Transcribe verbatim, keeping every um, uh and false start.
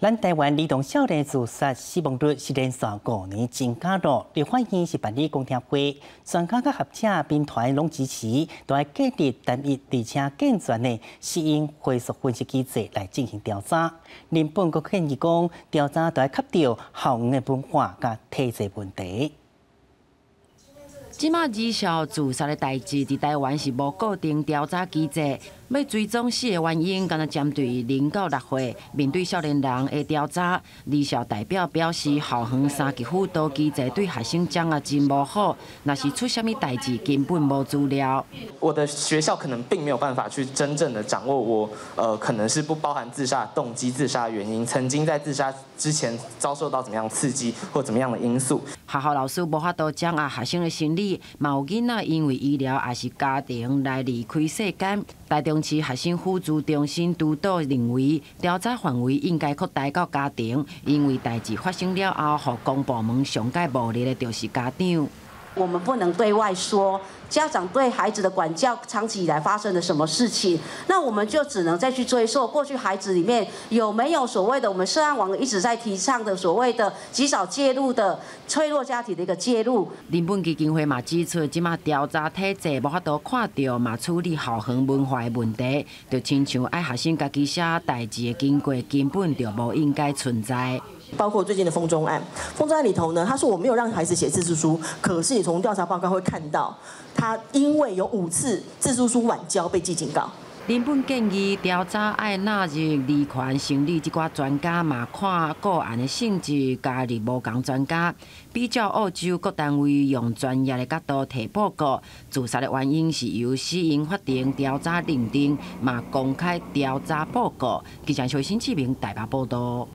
咱台湾儿童少年自杀死亡率是连续五年增加了。立法院是办理公听会，专家甲学者平台拢支持，都要建立单一而且健全的死因追溯分析机制来进行调查。林本国建议讲，调查都要强调校园的文化甲体制问题。 即马儿少自杀的代志，伫台湾是无固定调查机制，要追踪死的原因，敢若针对零到六岁。面对少年人的调查，儿少代表表示，校园三级辅导机制对学生掌握真无好，若是出啥物代志，根本无资料。我的学校可能并没有办法去真正的掌握我，呃，可能是不包含自杀动机、自杀原因，曾经在自杀之前遭受到怎么样刺激或怎么样的因素。学校老师无法度掌握学生的心理。 嘛有囡仔因为医疗也是家庭来离开世间。台中市学生辅助中心督导认为，调查范围应该扩大到家庭，因为代志发生了后，予公部门上界无力的，就是家长。我们不能对外说家长对孩子的管教长期以来发生了什么事情，那我们就只能再去追溯过去孩子里面有没有所谓的我们涉案网一直在提倡的所谓的及早介入的脆弱家庭的一个介入。林本基金会嘛指出，即马调查体制无法度看到嘛处理校园文化的问题，就亲像爱学生家己写代志的经过，根本就无应该存在。 包括最近的风中案，风中案里头呢，他说我没有让孩子写自述书，可是你从调查报告会看到，他因为有五次自述书晚交被记警告。林本建议调查要纳入儿权心理这寡专家嘛，看个案的性质，加入无同专家，比较澳洲各单位用专业的角度提报告。自杀的原因是由死因法庭调查认定，嘛公开调查报告。记者小新志明台北报道。